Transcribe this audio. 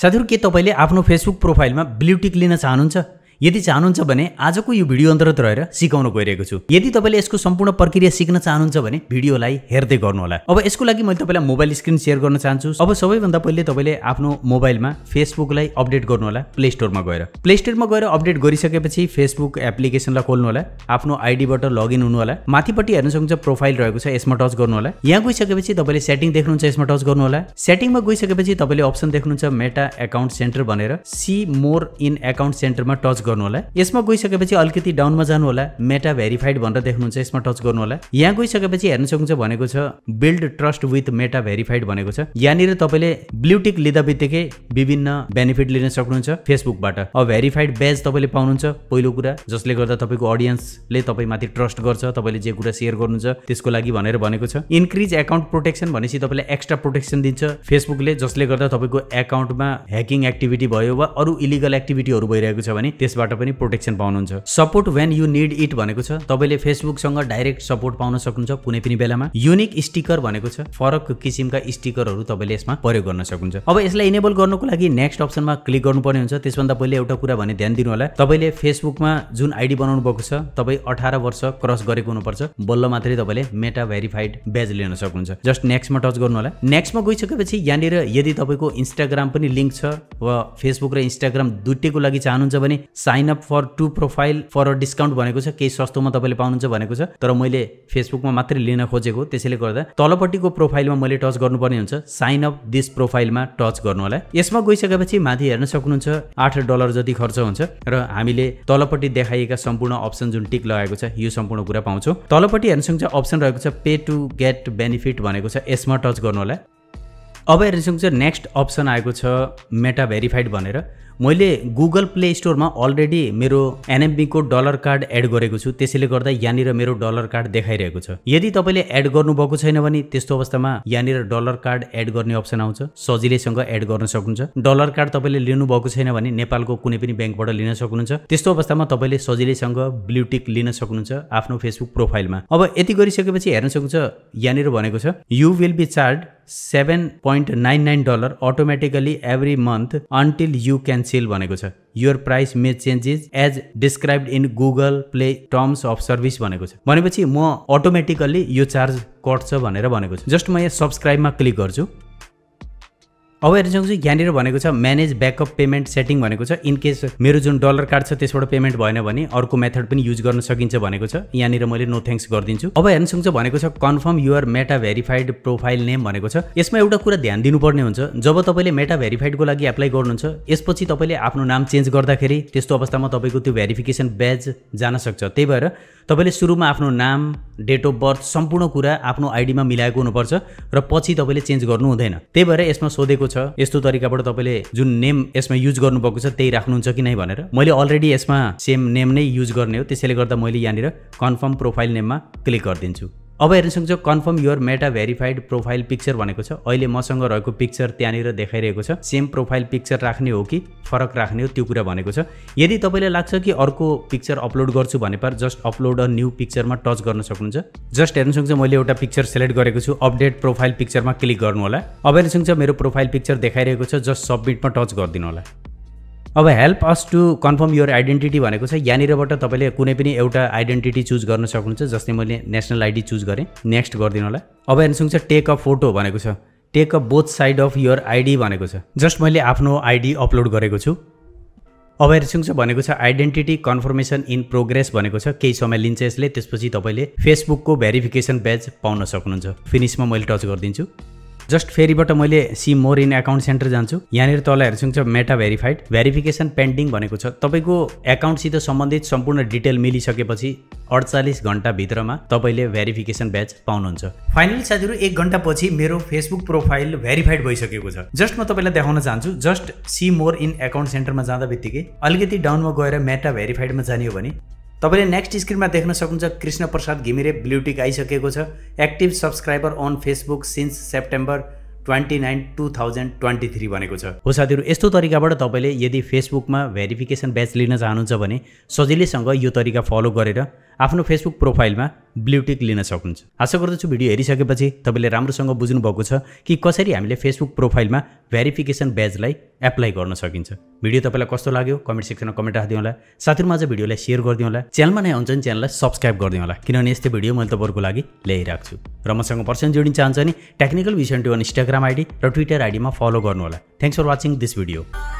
साथीहरु के तपाईले आफ्नो फेसबुक प्रोफाइलमा ब्लू टिक लिन चाहनुहुन्छ? यदि चाहनुहुन्छ भने आजको यो भिडियो अन्तर्गत रहेर सिकाउन गइरहेको छु। यदि तपाईले यसको सम्पूर्ण प्रक्रिया सिक्न चाहनुहुन्छ भने भिडियोलाई हेर्दै गर्नु होला। अब यसको लागि मैले तपाईलाई मोबाइल स्क्रिन शेयर गर्न चाहन्छु। अब सबैभन्दा पहिले तपाईले आफ्नो मोबाइलमा फेसबुकलाई अपडेट गर्नु होला प्ले स्टोरमा गएर। प्ले स्टोरमा गएर अपडेट गरिसकेपछि फेसबुक एप्लिकेसनलाई खोल्नु होला, आफ्नो आईडीबाट लगइन हुनु होला। माथिपट्टि हेर्न सक्नुहुन्छ प्रोफाइल रहेको छ, यसमा टच गर्नु होला। यहाँ गइसकेपछि तपाईले सेटिङ देख्नुहुन्छ, यसमा टच गर्नु होला। सेटिङमा गइसकेपछि तपाईले अप्सन देख्नुहुन्छ मेटा अकाउन्ट सेन्टर भनेर, सी मोर इन अकाउन्ट सेन्टरमा टच यसमा गइसकेपछि अलिकति डाउनमा जानु होला, मेटा भेरिफाइड भनेर देख्नुहुन्छ, यसमा टच गर्नु होला। यहाँ गइसकेपछि हेर्न सक्नुहुन्छ भनेको छ build trust with Meta verified भनेको छ। यहाँनिर तपाईले ब्लू टिक लिदाबित्तिकै विभिन्न बेनिफिट लिन सक्नुहुन्छ फेसबुकबाट। अब भेरिफाइड बेज तपाईले पाउनुहुन्छ, पहिलो कुरा जसले गर्दा तपाईको अडियन्सले तपाईमाथि ट्रस्ट गर्छ, तपाईले जे कुरा शेयर गर्नुहुन्छ त्यसको लागि भनेर भनेको छ। इन्क्रिज अकाउन्ट प्रोटेक्सन भनेपछि तपाईले एक्स्ट्रा प्रोटेक्सन दिन्छ फेसबुकले, जसले गर्दा तपाईको अकाउन्टमा ह्याकिङ एक्टिभिटी भयो वा अरू इलिगल एक्टिभिटीहरु भइरहेको छ भने त्यसबाट पनि प्रोटेक्सन पाउनुहुन्छ। Support when you need it भनेको छ, तपाईले फेसबुकसँग डाइरेक्ट सपोर्ट पाउन सक्नुहुन्छ कुनै पनि बेलामा। युनिक स्टिकर भनेको छ, फरक किसिमका स्टिकरहरु तपाईले यसमा प्रयोग गर्न सक्नुहुन्छ। अब यसलाई इनेबल गर्नको लागि नेक्स्ट अप्सनमा क्लिक गर्नुपर्ने हुन्छ। त्यसभन्दा पहिले एउटा कुरा भने ध्यान दिनु होला, तपाईले फेसबुकमा जुन आईडी बनाउनु भएको छ तपाई 18 वर्ष क्रस गरेको हुनुपर्छ, बल्ल मात्रै तपाईले मेटा भेरिफाइड बेज लिन सक्नुहुन्छ। जस्ट नेक्स्टमा टच गर्नु होला। नेक्स्टमा गइसकेपछि यहाँनिर यदि तपाईको इन्स्टाग्राम पनि लिंक छ वा फेसबुक र इन्स्टाग्राम दुईटैको लागि चाहनुहुन्छ भने sign up for two profile for a discount भनेको छ, केही सस्तोमा तपाईले पाउनुहुन्छ भनेको छ। तर मैले फेसबुकमा मात्रै लिन खोजेको, त्यसैले गर्दा तलपट्टिको प्रोफाइलमा मैले टच गर्नुपर्ने हुन्छ। साइन अप दिस प्रोफाइलमा टच गर्नु होला। यसमा गइसकेपछि माथि हेर्न सक्नुहुन्छ $8 जति खर्च हुन्छ र हामीले तलपट्टि देखाइएका सम्पूर्ण अप्सन जुन टिक लगाएको छ यो सम्पूर्ण कुरा पाउँछौँ। तलपट्टि हेर्न सक्नुहुन्छ अप्सन रहेको छ पे टु गेट बेनिफिट भनेको छ, यसमा टच गर्नु होला। अब हेर्न सक्नुहुन्छ नेक्स्ट अप्सन आएको छ मेटा भेरिफाइड भनेर। मैले गुगल प्ले स्टोरमा अलरेडी मेरो एनएमबी को डलर कार्ड एड गरेको छु, त्यसैले गर्दा यहाँनिर मेरो डलर कार्ड देखाइरहेको छ। यदि तपाईले एड गर्नुभएको छैन भने त्यस्तो अवस्थामा यहाँनिर डलर कार्ड एड गर्ने अप्सन आउँछ, सजिलैसँग एड गर्न सक्नुहुन्छ। डलर कार्ड तपाईले लिनुभएको छैन भने नेपालको कुनै पनि ब्याङ्कबाट लिन सक्नुहुन्छ। त्यस्तो अवस्थामा तपाईले सजिलैसँग ब्लू टिक लिन सक्नुहुन्छ आफ्नो फेसबुक प्रोफाइलमा। अब यति गरिसकेपछि हेर्न सक्नुहुन्छ यहाँनिर भनेको छ you will be charge $7.99 automatically every month until you can sell भनेको छ। Your price may changes as described in Google Play terms of service भनेको छ। भनेपछि म अटोमेटिकल्ली यो चार्ज कट्छ भनेर भनेको छ। जस्ट म यहाँ सब्सक्राइबमा क्लिक गर्छु। अब हेर्न सक्नुहुन्छ यहाँनिर भनेको छ म्यानेज ब्याकअप पेमेन्ट सेटिङ भनेको छ। इनकेस मेरो जुन डलर कार्ड छ त्यसबाट पेमेन्ट भएन भने अर्को मेथड पनि युज गर्न सकिन्छ भनेको छ। यहाँनिर मैले नो थ्याङ्क्स गरिदिन्छु। अब हेर्न सक्नुहुन्छ भनेको छ confirm your Meta verified profile name भनेको छ। यसमा एउटा कुरा ध्यान दिनुपर्ने हुन्छ, जब तपाईँले मेटा भेरिफाइडको लागि एप्लाई गर्नुहुन्छ यसपछि तपाईँले आफ्नो नाम चेन्ज गर्दाखेरि त्यस्तो अवस्थामा तपाईँको त्यो भेरिफिकेसन ब्याज जान सक्छ। त्यही भएर तपाईँले सुरुमा आफ्नो नाम, डेट अफ बर्थ सम्पूर्ण कुरा आफ्नो आइडीमा मिलाएको हुनुपर्छ र पछि तपाईँले चेन्ज गर्नु हुँदैन। त्यही भएर यसमा सोधेको यस्तो तरिकाबाट तपाईले जुन नेम यसमा युज गर्नुभएको छ त्यही राख्नुहुन्छ कि नै भनेर। मैले अलरेडी यसमा सेम नेम नै युज गर्ने हो, त्यसैले गर्दा मैले यहाँनिर कन्फर्म प्रोफाइल नेममा क्लिक गरिदिन्छु। अब हेर्न सक्नुहुन्छ confirm your Meta verified profile picture भनेको छ। अहिले मसँग रहेको पिक्चर त्यहाँनिर देखाइरहेको छ। सेम प्रोफाइल पिक्चर राख्ने हो कि फरक राख्ने हो त्यो कुरा भनेको छ। यदि तपाईँलाई लाग्छ कि अर्को पिक्चर अपलोड गर्छु भनेपर जस्ट अपलोड अ न्यू पिक्चरमा टच गर्न सक्नुहुन्छ। जस्ट हेर्न सक्नुहुन्छ मैले एउटा पिक्चर सेलेक्ट गरेको छु, अपडेट प्रोफाइल पिक्चरमा क्लिक गर्नु होला। अब हेर्न सक्नुहुन्छ मेरो प्रोफाइल पिक्चर देखाइरहेको छ, जस्ट सबमिटमा टच गरिदिनु होला। अब help us to confirm your identity भनेको छ। यहाँनिरबाट तपाईँले कुनै पनि एउटा आइडेन्टिटी चुज गर्न सक्नुहुन्छ, जस्तै मैले नेसनल आइडी चुज गरेँ। नेक्स्ट गरिदिनु होला। अब हेर्न सक्नुहुन्छ टेक अ फोटो भनेको छ, take a both side of your ID भनेको छ। जस्ट मैले आफ्नो आइडी अपलोड गरेको छु। अब हेर्न सक्नुहुन्छ भनेको छ आइडेन्टिटी कन्फर्मेसन इन प्रोग्रेस भनेको छ, केही समय लिन्छ यसले। त्यसपछि तपाईँले फेसबुकको भेरिफिकेसन ब्याज पाउन सक्नुहुन्छ। फिनिसमा मैले टच गरिदिन्छु। जस्ट फेरिबाट मैले see more in account centre जान्छु। यहाँनिर तल हेर्न सक्नुहुन्छ मेटा भेरिफाइड भेरिफिकेसन पेन्डिङ भनेको छ। तपाईँको एकाउन्टसित सम्बन्धित सम्पूर्ण डिटेल मिलिसकेपछि 48 घण्टाभित्रमा तपाईँले भेरिफिकेसन ब्याज पाउनुहुन्छ। फाइनली साथीहरु 1 घण्टापछि मेरो फेसबुक प्रोफाइल भेरिफाइड भइसकेको छ। जस्ट म तपाईलाई देखाउन चाहन्छु, just see more in account सेन्टरमा जाँदाबित्तिकै अलिकति डाउनमा गएर मेटा भेरिफाइडमा जाने हो भने तपाईले नेक्स्ट स्क्रिनमा देख्न सक्नुहुन्छ कृष्ण प्रसाद घिमिरे ब्लू टिक आइसकेको छ। Active subscriber on Facebook since September 29, 2023 भनेको छ। हो साथीहरु, यस्तो तरिकाबाट तपाईले यदि फेसबुकमा भेरिफिकेसन ब्याज लिन चाहनुहुन्छ भने सजिलैसँग यो तरिका फलो गरेर आफ्नो फेसबुक प्रोफाइलमा ब्लू टिक लिन सक्नुहुन्छ। आशा गर्दछु भिडियो हेरिसकेपछि तपाईले राम्रोसँग बुझ्नु भएको छ कि कसरी हामीले फेसबुक प्रोफाइलमा भेरिफिकेसन बैजलाई एप्लाई गर्न सकिन्छ। भिडियो तपाईलाई कस्तो लाग्यो कमेन्ट सेक्सनमा कमेन्ट राख्दिनु होला। साथीहरु आज भिडियोलाई शेयर गर्दिनु होला। च्यानलमा नयाँ हुनुहुन्छ भने च्यानललाई सब्स्क्राइब गर्दिनु होला, किनभने यस्तै भिडियो मैले तपाईहरुको लागि ल्याइराख्छु। र मसँग पर्सनल जोडिन चाहन्छ भने टेक्निकल भिजन 21 Instagram आईडी र Twitter आईडी मा फलो गर्नु होला। Thanks for watching this video.